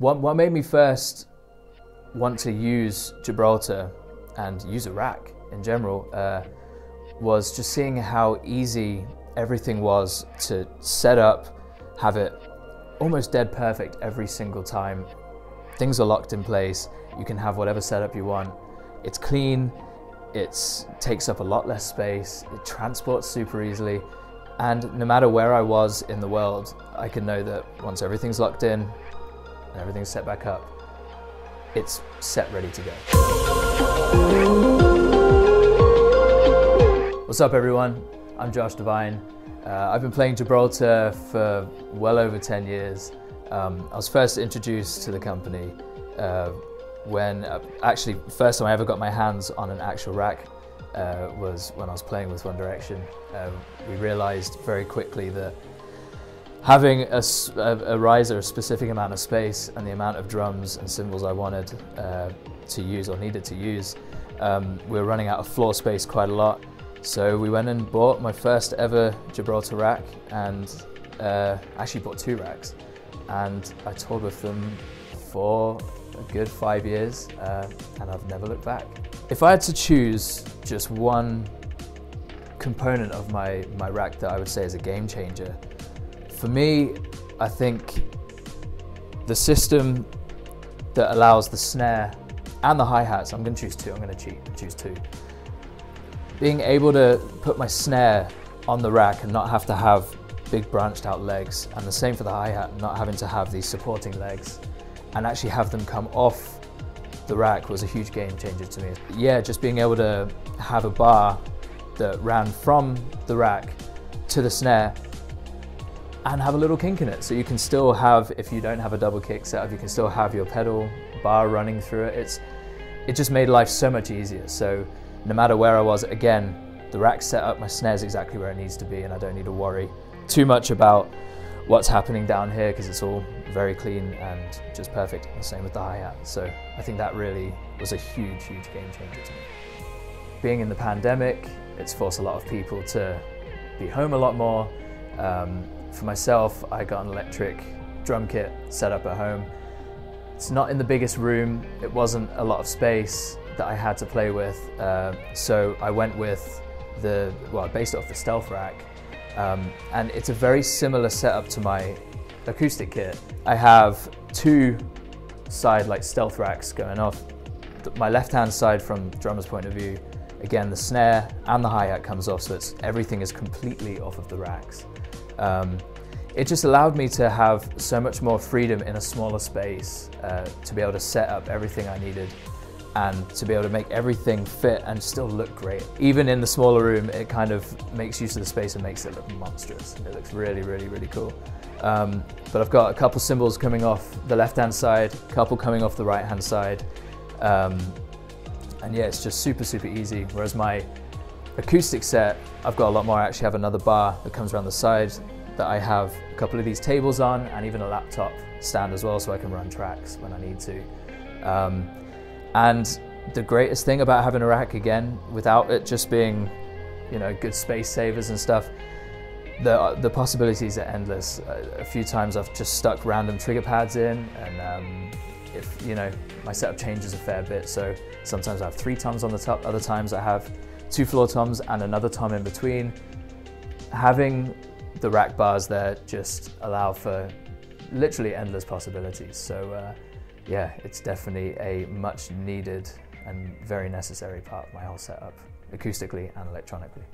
What made me first want to use Gibraltar and use a rack in general was just seeing how easy everything was to set up, have it almost dead perfect every single time. Things are locked in place, you can have whatever setup you want. It's clean, it takes up a lot less space, it transports super easily, and no matter where I was in the world, I could know that once everything's locked in, and everything's set back up, it's set ready to go. What's up everyone? I'm Josh Devine. I've been playing Gibraltar for well over 10 years. I was first introduced to the company actually first time I ever got my hands on an actual rack was when I was playing with One Direction. We realized very quickly that having a riser, a specific amount of space, and the amount of drums and cymbals I wanted to use or needed to use, we were running out of floor space quite a lot. So we went and bought my first ever Gibraltar rack, and actually bought two racks. And I toured with them for a good 5 years, and I've never looked back. If I had to choose just one component of my rack that I would say is a game changer, for me, I think the system that allows the snare and the hi-hats, I'm going to choose two, I'm going to cheat and choose two. Being able to put my snare on the rack and not have to have big branched out legs, and the same for the hi-hat, not having to have these supporting legs, and actually have them come off the rack was a huge game changer to me. Yeah, just being able to have a bar that ran from the rack to the snare and have a little kink in it. So you can still have, if you don't have a double kick setup, you can still have your pedal bar running through it. It just made life so much easier. So no matter where I was, again, the rack setup, my snare's exactly where it needs to be, and I don't need to worry too much about what's happening down here because it's all very clean and just perfect. And the same with the hi-hat. So I think that really was a huge, huge game changer to me. Being in the pandemic, it's forced a lot of people to be home a lot more. For myself, I got an electric drum kit set up at home. It's not in the biggest room, it wasn't a lot of space that I had to play with, so I went with I based it off the Stealth Rack, and it's a very similar setup to my acoustic kit. I have two side like Stealth Racks going off. My left-hand side from drummer's point of view, again the snare and the hi-hat comes off, so everything is completely off of the racks. It just allowed me to have so much more freedom in a smaller space to be able to set up everything I needed and to be able to make everything fit and still look great. Even in the smaller room, it kind of makes use of the space and makes it look monstrous. It looks really, really, really cool. But I've got a couple cymbals coming off the left-hand side, a couple coming off the right-hand side. And yeah, it's just super, super easy. Whereas my acoustic set, I've got a lot more. I actually have another bar that comes around the side that I have a couple of these tables on, and even a laptop stand as well, so I can run tracks when I need to. And the greatest thing about having a rack, again, without it just being, good space savers and stuff, the possibilities are endless. A few times I've just stuck random trigger pads in, and if my setup changes a fair bit, so sometimes I have three toms on the top, other times I have two floor toms and another tom in between. Having the rack bars there just allow for literally endless possibilities. So yeah, it's definitely a much needed and very necessary part of my whole setup, acoustically and electronically.